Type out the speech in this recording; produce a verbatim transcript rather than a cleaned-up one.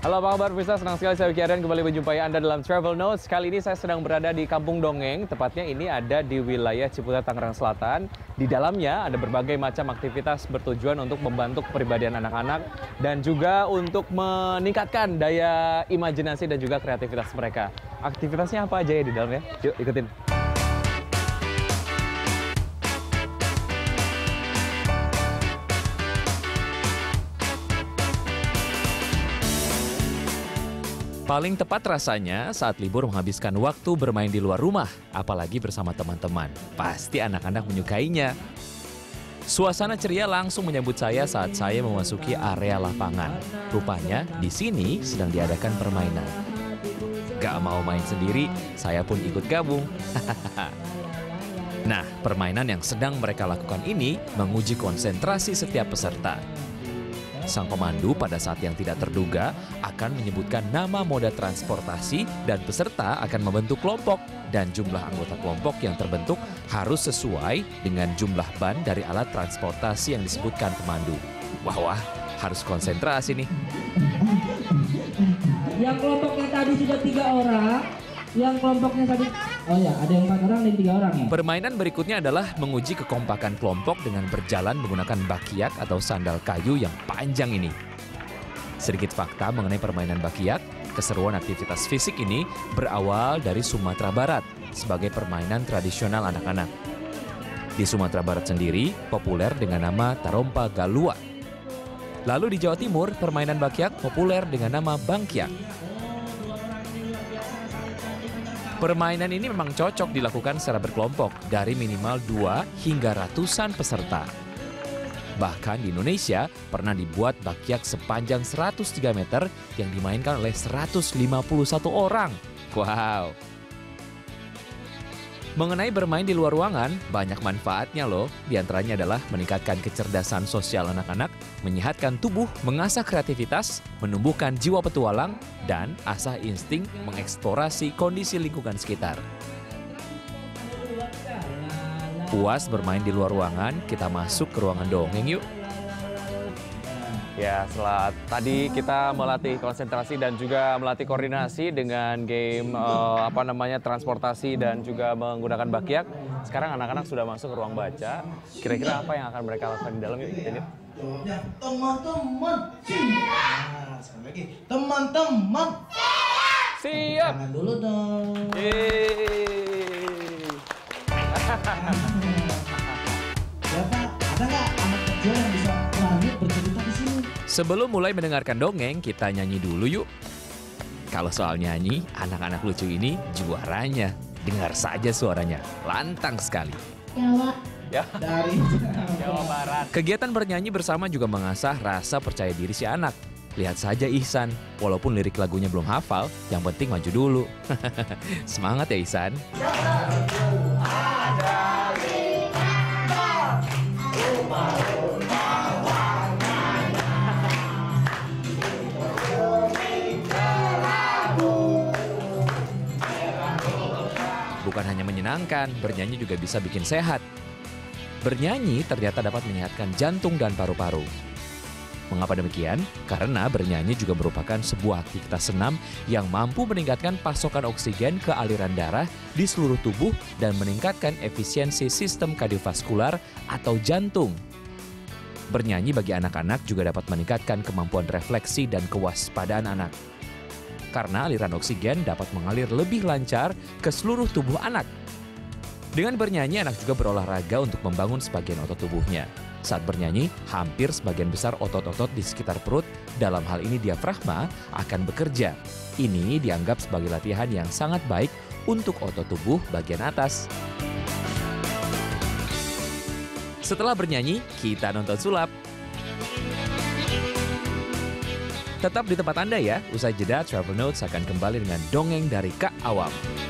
Halo apa kabar pemirsa, senang sekali saya Wicky Arian kembali menjumpai Anda dalam Travel Notes. Kali ini saya sedang berada di Kampung Dongeng, tepatnya ini ada di wilayah Ciputat, Tangerang Selatan. Di dalamnya ada berbagai macam aktivitas bertujuan untuk membantu kepribadian anak-anak dan juga untuk meningkatkan daya imajinasi dan juga kreativitas mereka. Aktivitasnya apa aja ya di dalamnya? Yuk ikutin. Paling tepat rasanya saat libur menghabiskan waktu bermain di luar rumah, apalagi bersama teman-teman. Pasti anak-anak menyukainya. Suasana ceria langsung menyambut saya saat saya memasuki area lapangan. Rupanya di sini sedang diadakan permainan. Gak mau main sendiri, saya pun ikut gabung. Nah, permainan yang sedang mereka lakukan ini menguji konsentrasi setiap peserta. Sang pemandu pada saat yang tidak terduga akan menyebutkan nama moda transportasi dan peserta akan membentuk kelompok. Dan jumlah anggota kelompok yang terbentuk harus sesuai dengan jumlah ban dari alat transportasi yang disebutkan pemandu. Wah, wah, harus konsentrasi nih. Yang kelompoknya tadi sudah tiga orang, yang kelompoknya tadi... Oh ya, ada yang empat orang dan tiga orang ya. Permainan berikutnya adalah menguji kekompakan kelompok dengan berjalan menggunakan bangkiak atau sandal kayu yang panjang ini. Sedikit fakta mengenai permainan bangkiak, keseruan aktivitas fisik ini berawal dari Sumatera Barat sebagai permainan tradisional anak-anak. Di Sumatera Barat sendiri populer dengan nama Tarompa Galua. Lalu di Jawa Timur permainan bangkiak populer dengan nama Bangkiak. Permainan ini memang cocok dilakukan secara berkelompok dari minimal dua hingga ratusan peserta. Bahkan di Indonesia pernah dibuat bangkiak sepanjang seratus tiga meter yang dimainkan oleh seratus lima puluh satu orang. Wow. Mengenai bermain di luar ruangan, banyak manfaatnya loh. Di antaranya adalah meningkatkan kecerdasan sosial anak-anak, menyehatkan tubuh, mengasah kreativitas, menumbuhkan jiwa petualang, dan asah insting mengeksplorasi kondisi lingkungan sekitar. Puas bermain di luar ruangan, kita masuk ke ruangan dongeng yuk. Ya, setelah tadi kita melatih konsentrasi dan juga melatih koordinasi dengan game eh, apa namanya transportasi dan juga menggunakan bangkiak. Sekarang anak-anak sudah masuk ke ruang baca. Kira-kira apa yang akan mereka lakukan di dalam? Yuk, kita lihat. Teman-teman, nah, sekali lagi, teman-teman, siap. Tangan dulu dong. Ya, Pak, ada nggak anak kecil yang bisa lanjut bercerita di sini? Sebelum mulai mendengarkan dongeng, kita nyanyi dulu yuk. Kalau soal nyanyi, anak-anak lucu ini juaranya. Dengar saja suaranya, lantang sekali. Jawa. Ya. Dari Jawa Barat. Kegiatan bernyanyi bersama juga mengasah rasa percaya diri si anak. Lihat saja Ihsan, walaupun lirik lagunya belum hafal, yang penting maju dulu. Semangat ya Ihsan. Bukan hanya menyenangkan, bernyanyi juga bisa bikin sehat. Bernyanyi ternyata dapat menyehatkan jantung dan paru-paru. Mengapa demikian? Karena bernyanyi juga merupakan sebuah aktivitas senam yang mampu meningkatkan pasokan oksigen ke aliran darah di seluruh tubuh dan meningkatkan efisiensi sistem kardiovaskular atau jantung. Bernyanyi bagi anak-anak juga dapat meningkatkan kemampuan refleksi dan kewaspadaan anak. Karena aliran oksigen dapat mengalir lebih lancar ke seluruh tubuh anak. Dengan bernyanyi, anak juga berolahraga untuk membangun sebagian otot tubuhnya. Saat bernyanyi, hampir sebagian besar otot-otot di sekitar perut, dalam hal ini diafragma, akan bekerja. Ini dianggap sebagai latihan yang sangat baik untuk otot tubuh bagian atas. Setelah bernyanyi, kita nonton sulap. Tetap di tempat Anda ya, usai jeda Travel Notes akan kembali dengan dongeng dari Kak Awam.